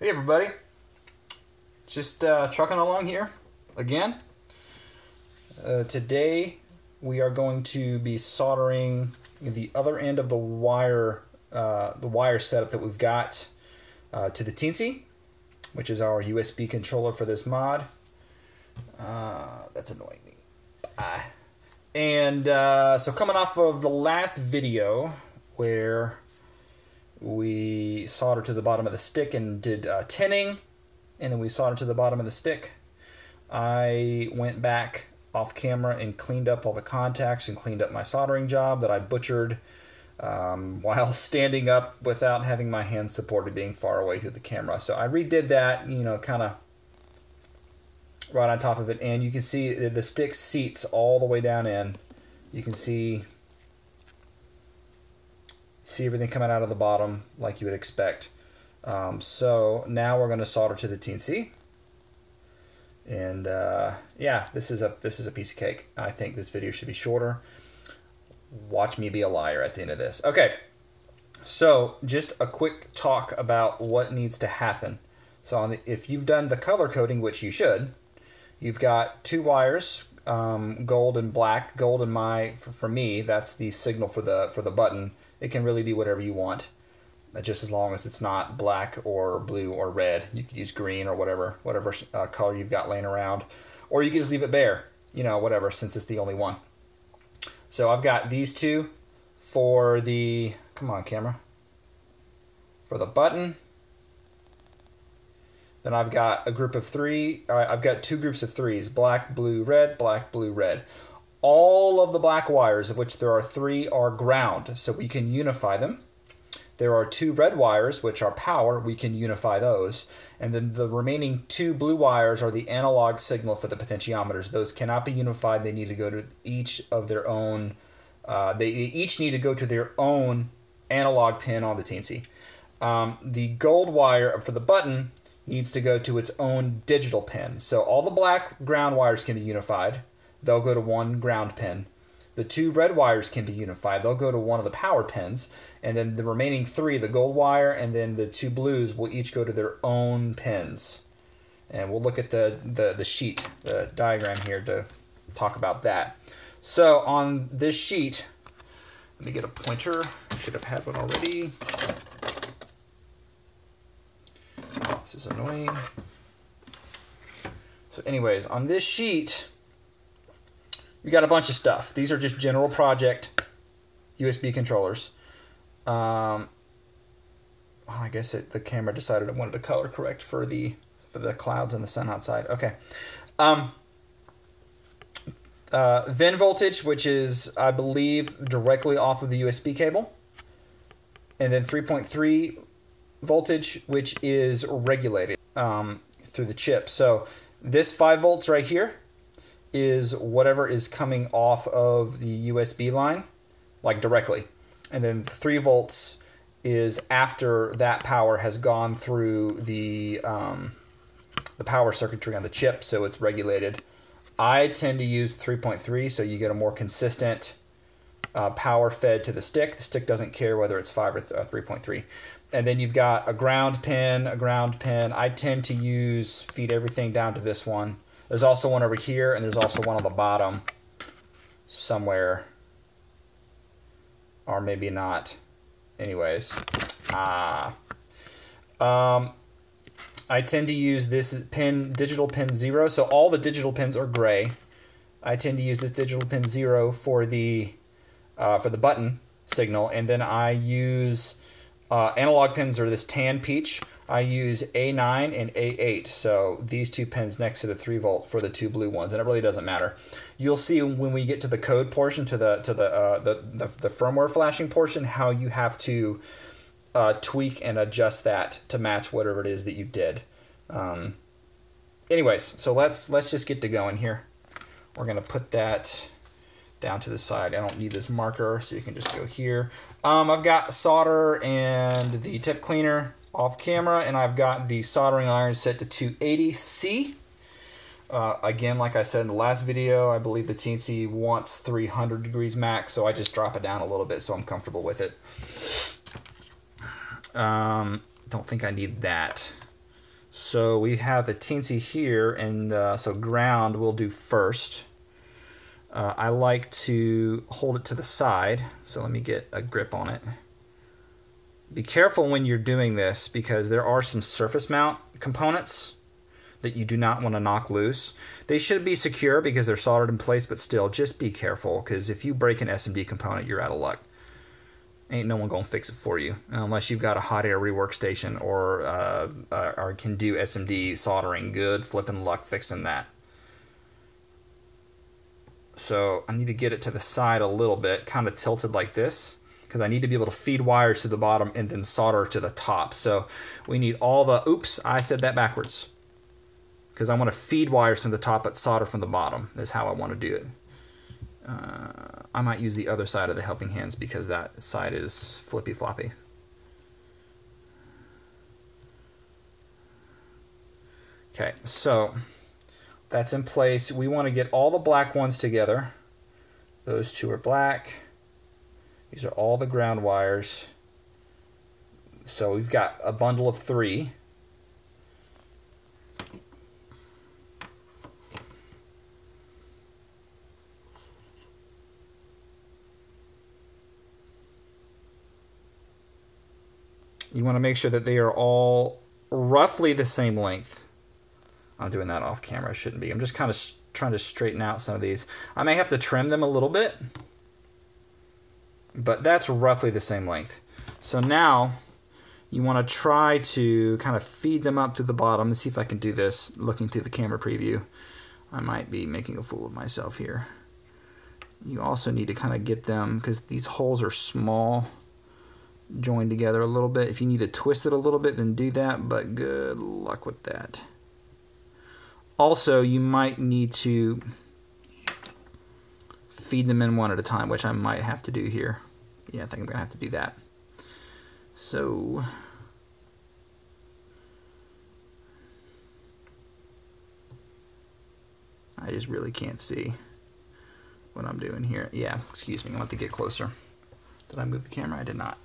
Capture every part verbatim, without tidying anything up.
Hey everybody, just uh, trucking along here again. Uh, today we are going to be soldering the other end of the wire, uh, the wire setup that we've got uh, to the Teensy, which is our U S B controller for this mod. Uh, that's annoying me. Bye. And uh, so coming off of the last video where we soldered to the bottom of the stick and did uh, tinning, and then we soldered to the bottom of the stick. I went back off camera and cleaned up all the contacts and cleaned up my soldering job that I butchered um, while standing up without having my hands supported, being far away through the camera. So I redid that, you know, kind of right on top of it, and you can see the stick seats all the way down in. You can see See everything coming out of the bottom like you would expect. Um, so now we're going to solder to the Teensy, and uh, yeah, this is a this is a piece of cake. I think this video should be shorter. Watch me be a liar at the end of this. Okay, so just a quick talk about what needs to happen. So on the, if you've done the color coding, which you should, you've got two wires, um, gold and black. Gold in my for, for me, that's the signal for the for the button. It can really be whatever you want, just as long as it's not black or blue or red. You could use green or whatever, whatever uh, color you've got laying around, or you could just leave it bare, you know, whatever, since it's the only one. So I've got these two for the, come on camera, for the button. Then I've got a group of three, uh, I've got two groups of threes, black, blue, red, black, blue, red. All of the black wires, of which there are three, are ground, so we can unify them. There are two red wires, which are power. We can unify those. And then the remaining two blue wires are the analog signal for the potentiometers. Those cannot be unified. They need to go to each of their own, uh, they each need to go to their own analog pin on the Teensy. Um, the gold wire for the button needs to go to its own digital pin. So all the black ground wires can be unified. They'll go to one ground pin. The two red wires can be unified. They'll go to one of the power pins. And then the remaining three, the gold wire and then the two blues, will each go to their own pins. And we'll look at the, the, the sheet, the diagram here, to talk about that. So on this sheet, let me get a pointer. I should have had one already. This is annoying. So anyways, on this sheet, we got a bunch of stuff. These are just general project U S B controllers. Um, I guess it, the camera decided it wanted to color correct for the for the clouds and the sun outside. Okay. Um, uh, VIN voltage, which is, I believe, directly off of the U S B cable. And then three point three voltage, which is regulated um, through the chip. So this five volts right here is whatever is coming off of the U S B line, like directly. And then three volts is after that power has gone through the, um, the power circuitry on the chip, so it's regulated. I tend to use three point three, so you get a more consistent uh, power fed to the stick. The stick doesn't care whether it's five or three point three. And then you've got a ground pin, a ground pin. I tend to use, feed everything down to this one. There's also one over here, and there's also one on the bottom somewhere, or maybe not. Anyways, ah, um, I tend to use this pin, digital pin zero. So all the digital pins are gray. I tend to use this digital pin zero for the uh, for the button signal, and then I use uh, analog pins are this tan peach. I use A nine and A eight, so these two pins next to the three volt for the two blue ones, and it really doesn't matter. You'll see when we get to the code portion, to the to the uh, the, the the firmware flashing portion, how you have to uh, tweak and adjust that to match whatever it is that you did. Um, anyways, so let's let's just get to going here. We're gonna put that down to the side. I don't need this marker, so you can just go here. Um, I've got solder and the tip cleaner off camera, and I've got the soldering iron set to two eighty C. Uh, again, like I said in the last video, I believe the Teensy wants three hundred degrees max, so I just drop it down a little bit so I'm comfortable with it. Um, don't think I need that. So we have the Teensy here, and uh, so ground we'll do first. Uh, I like to hold it to the side, so let me get a grip on it. Be careful when you're doing this because there are some surface mount components that you do not want to knock loose. They should be secure because they're soldered in place, but still, just be careful because if you break an S M D component, you're out of luck. Ain't no one gonna fix it for you unless you've got a hot air rework station or uh, or can do S M D soldering. Good flipping luck fixing that. So I need to get it to the side a little bit, kind of tilted like this, because I need to be able to feed wires to the bottom and then solder to the top. So we need all the, oops, I said that backwards. Because I want to feed wires from the top but solder from the bottom is how I want to do it. Uh, I might use the other side of the helping hands because that side is flippy floppy. Okay, so that's in place. We want to get all the black ones together. Those two are black. These are all the ground wires. So we've got a bundle of three. You want to make sure that they are all roughly the same length. I'm doing that off camera, shouldn't be. I'm just kind of trying to straighten out some of these. I may have to trim them a little bit, but that's roughly the same length. So now you want to try to kind of feed them up to the bottom. Let's see if I can do this looking through the camera preview. I might be making a fool of myself here. You also need to kind of get them, because these holes are small, joined together a little bit. If you need to twist it a little bit, then do that, but good luck with that. Also, you might need to feed them in one at a time, which I might have to do here. Yeah, I think I'm gonna have to do that. So I just really can't see what I'm doing here. Yeah, excuse me, I'm gonna have to get closer. Did I move the camera? I did not.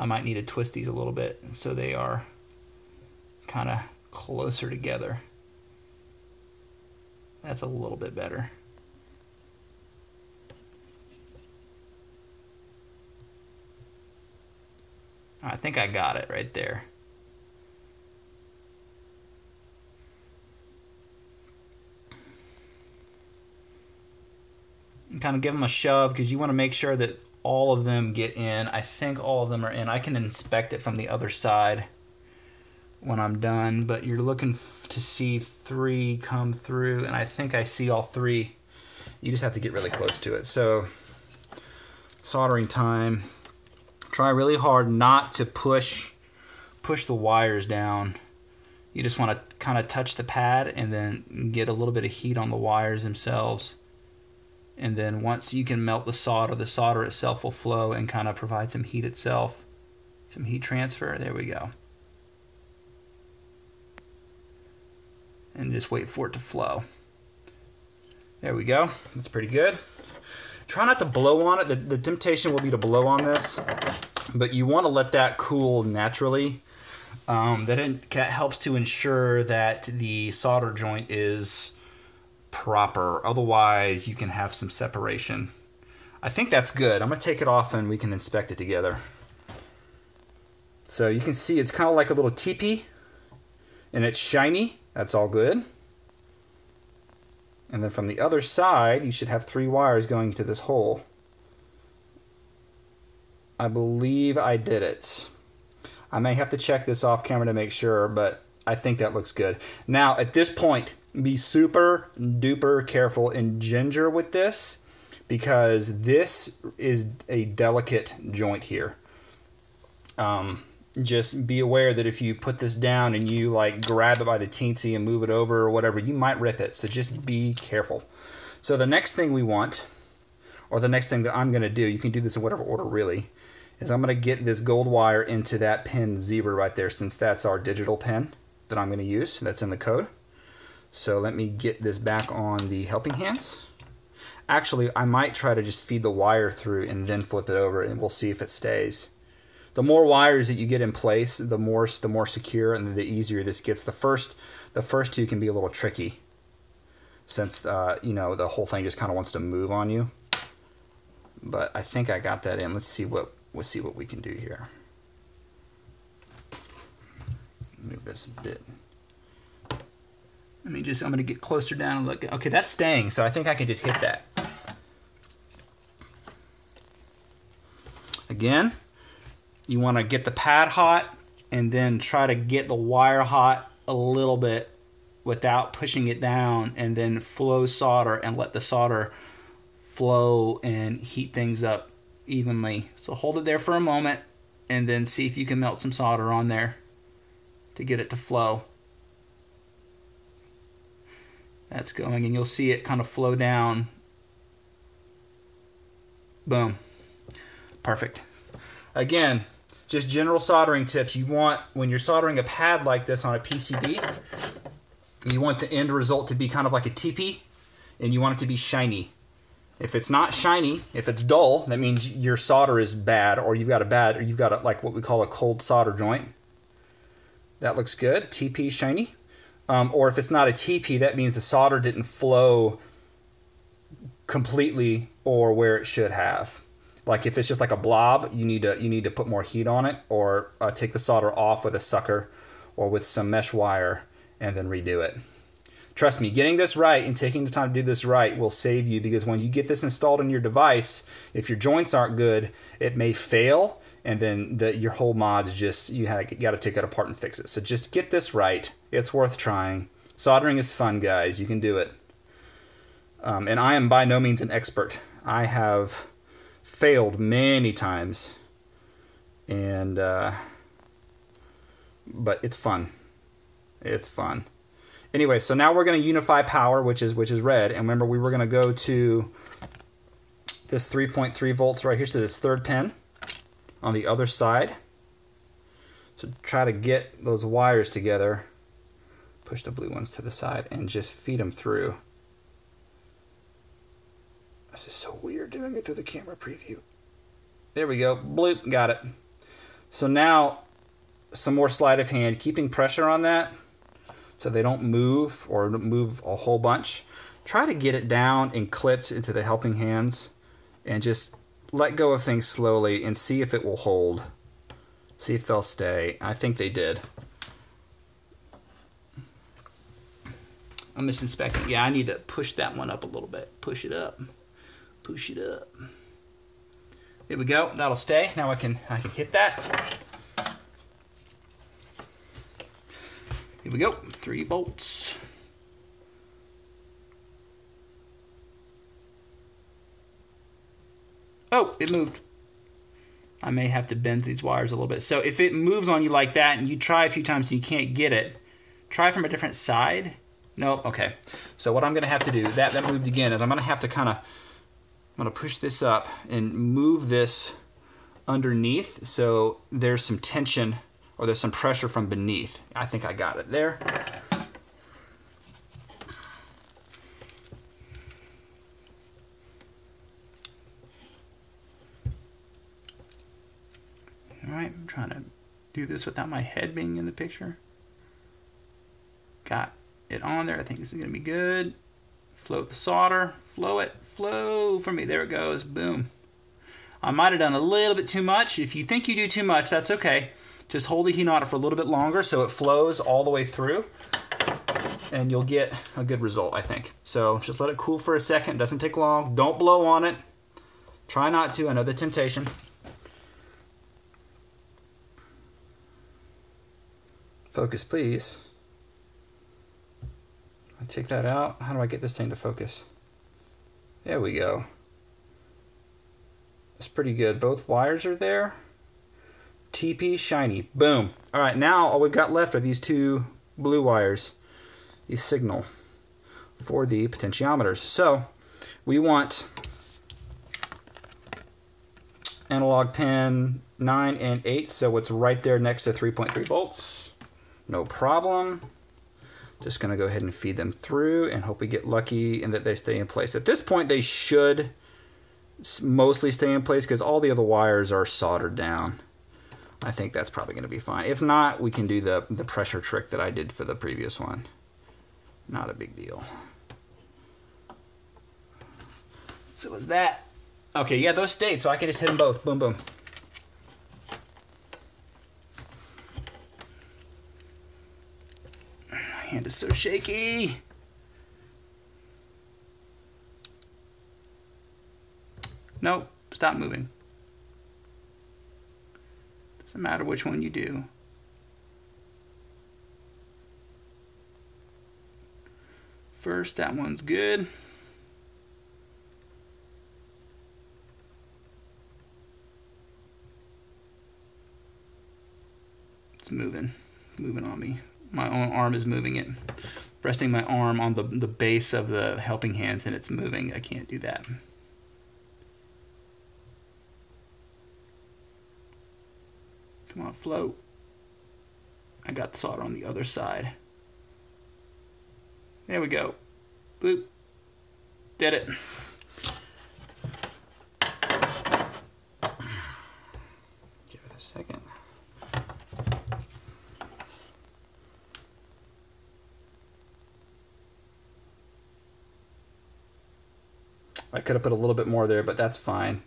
I might need to twist these a little bit so they are kind of closer together. That's a little bit better. I think I got it right there. And kind of give them a shove because you want to make sure that all of them get in. I think all of them are in. I can inspect it from the other side when I'm done, but you're looking to see three come through, and I think I see all three. You just have to get really close to it. So soldering time. Try really hard not to push push the wires down. You just want to kind of touch the pad and then get a little bit of heat on the wires themselves. And then once you can melt the solder, the solder itself will flow and kind of provide some heat itself, some heat transfer. There we go. And just wait for it to flow. There we go. That's pretty good. Try not to blow on it. The, the temptation will be to blow on this, but you want to let that cool naturally. Um, that, it, that helps to ensure that the solder joint is proper. Otherwise, you can have some separation. I think that's good. I'm going to take it off and we can inspect it together. So you can see it's kind of like a little teepee, and it's shiny. That's all good. And then from the other side, you should have three wires going to this hole. I believe I did it. I may have to check this off camera to make sure, but I think that looks good. Now, at this point, be super duper careful and ginger with this because this is a delicate joint here. Um, just be aware that if you put this down and you like grab it by the teensy and move it over or whatever, you might rip it. So just be careful. So the next thing we want, or the next thing that I'm going to do, you can do this in whatever order really, is I'm going to get this gold wire into that pin zero right there since that's our digital pin. that I'm going to use. That's in the code. So let me get this back on the helping hands. Actually, I might try to just feed the wire through and then flip it over, and we'll see if it stays. The more wires that you get in place, the more the more secure and the easier this gets. The first the first two can be a little tricky, since uh, you know, the whole thing just kind of wants to move on you. But I think I got that in. Let's see what we'll see what we can do here. Move this a bit. Let me just, I'm gonna get closer down and look. Okay, that's staying, so I think I can just hit that. Again, you wanna get the pad hot and then try to get the wire hot a little bit without pushing it down, and then flow solder and let the solder flow and heat things up evenly. So hold it there for a moment and then see if you can melt some solder on there to get it to flow. That's going, and you'll see it kind of flow down. Boom. Perfect. Again, just general soldering tips. You want, when you're soldering a pad like this on a P C B, you want the end result to be kind of like a teepee, and you want it to be shiny. If it's not shiny, if it's dull, that means your solder is bad, or you've got a bad, or you've got a, like what we call a cold solder joint. That looks good. Teepee, shiny. Um, or if it's not a T P, that means the solder didn't flow completely or where it should have. Like if it's just like a blob, you need to you need to put more heat on it, or uh, take the solder off with a sucker or with some mesh wire and then redo it. Trust me, getting this right and taking the time to do this right will save you, because when you get this installed in your device, if your joints aren't good, it may fail, and then the, your whole mod's just, you got to take it apart and fix it. So just get this right. It's worth trying. Soldering is fun, guys. You can do it. Um, and I am by no means an expert. I have failed many times, and uh, but it's fun. It's fun. Anyway, so now we're going to unify power, which is which is red. And remember, we were going to go to this three point three volts right here, so this third pin on the other side. So try to get those wires together. Push the blue ones to the side and just feed them through. This is so weird doing it through the camera preview. There we go. Bloop, got it. So now some more sleight of hand, keeping pressure on that, so they don't move or move a whole bunch. Try to get it down and clipped into the helping hands, and just let go of things slowly and see if it will hold. See if they'll stay. I think they did. I'm misinspecting. Yeah, I need to push that one up a little bit. Push it up. Push it up. There we go. That'll stay. Now I can I can hit that. Here we go, three volts. Oh, it moved. I may have to bend these wires a little bit. So if it moves on you like that and you try a few times and you can't get it, try from a different side. Nope, okay. So what I'm gonna have to do, that, that moved again, is I'm gonna have to kinda, I'm gonna push this up and move this underneath so there's some tension, or there's some pressure from beneath. I think I got it there. All right, I'm trying to do this without my head being in the picture. Got it on there. I think this is gonna be good. Float the solder, flow it, flow for me. There it goes, boom. I might have done a little bit too much. If you think you do too much, that's okay. Just hold the heat on it for a little bit longer so it flows all the way through, and you'll get a good result, I think. So just let it cool for a second. It doesn't take long. Don't blow on it. Try not to. I know the temptation. Focus, please. I take that out. How do I get this thing to focus? There we go. That's pretty good. Both wires are there. T P shiny, boom. All right, now all we've got left are these two blue wires, the signal for the potentiometers. So we want analog pin nine and eight, so it's right there next to three point three volts. no problem. Just gonna go ahead and feed them through and hope we get lucky and that they stay in place. At this point, they should mostly stay in place because all the other wires are soldered down. I think that's probably gonna be fine. If not, we can do the, the pressure trick that I did for the previous one. Not a big deal. So was that, okay, yeah, those stayed, so I can just hit them both, boom, boom. My hand is so shaky. Nope, stop moving. Doesn't matter which one you do. First, that one's good. moving moving on me. My own arm is moving it. Resting my arm on the, the base of the helping hands and it's moving. I can't do that. Come on, float. I got the solder on the other side. There we go. Bloop. Did it. Give it a second. I could have put a little bit more there, but that's fine.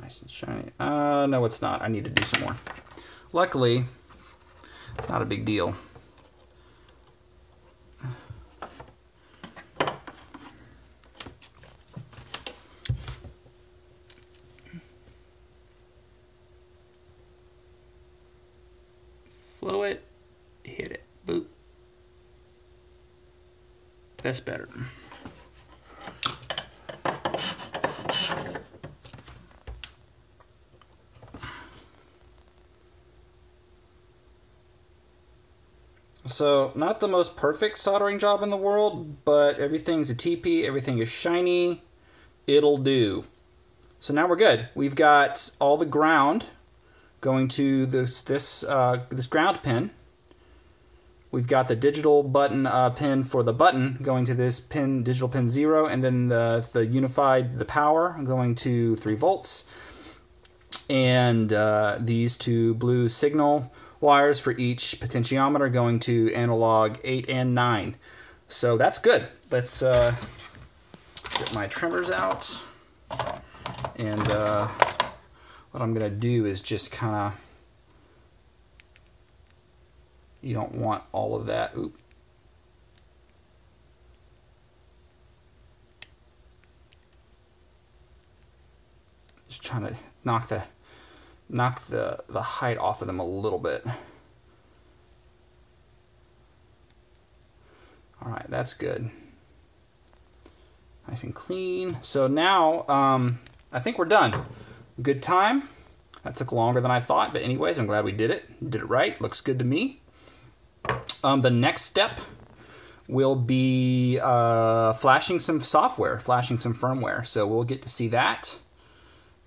Nice and shiny. Uh, no, it's not. I need to do some more. Luckily, it's not a big deal. Flow it, hit it, boop. That's better. So, not the most perfect soldering job in the world, but everything's a T P, everything is shiny, it'll do. So now we're good. We've got all the ground going to this this, uh, this ground pin. We've got the digital button uh, pin for the button going to this pin, digital pin zero, and then the, the unified, the power going to three volts. And uh, these two blue signal wires for each potentiometer going to analog eight and nine. So that's good. Let's uh, get my trimmers out. And uh, what I'm gonna do is just kinda, you don't want all of that. Oop. Just trying to knock the knock the, the height off of them a little bit. All right, that's good. Nice and clean. So now um, I think we're done. Good time. That took longer than I thought, but anyways, I'm glad we did it. Did it right, looks good to me. Um, the next step will be uh, flashing some software, flashing some firmware. So we'll get to see that.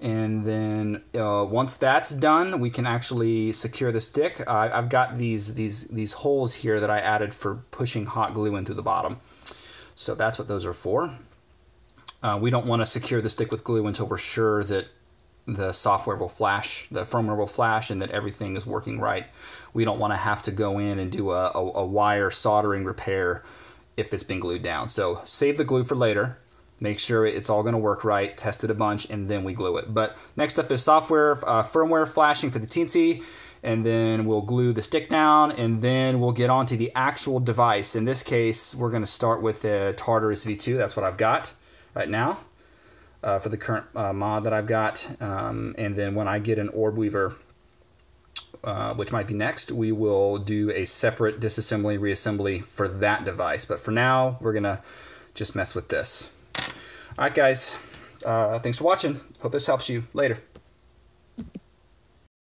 And then uh, once that's done, we can actually secure the stick. Uh, I've got these these these holes here that I added for pushing hot glue in through the bottom. So that's what those are for. Uh, we don't want to secure the stick with glue until we're sure that the software will flash, the firmware will flash, and that everything is working right. We don't want to have to go in and do a, a, a wire soldering repair if it's been glued down. So save the glue for later. Make sure it's all going to work right, test it a bunch, and then we glue it. But next up is software, uh, firmware flashing for the Teensy, and then we'll glue the stick down, and then we'll get onto the actual device. In this case, we're going to start with the Tartarus V two. That's what I've got right now uh, for the current uh, mod that I've got. Um, and then when I get an Orb Weaver, uh, which might be next, we will do a separate disassembly, reassembly for that device. But for now, we're going to just mess with this. All right, guys, uh, thanks for watching. Hope this helps you. Later.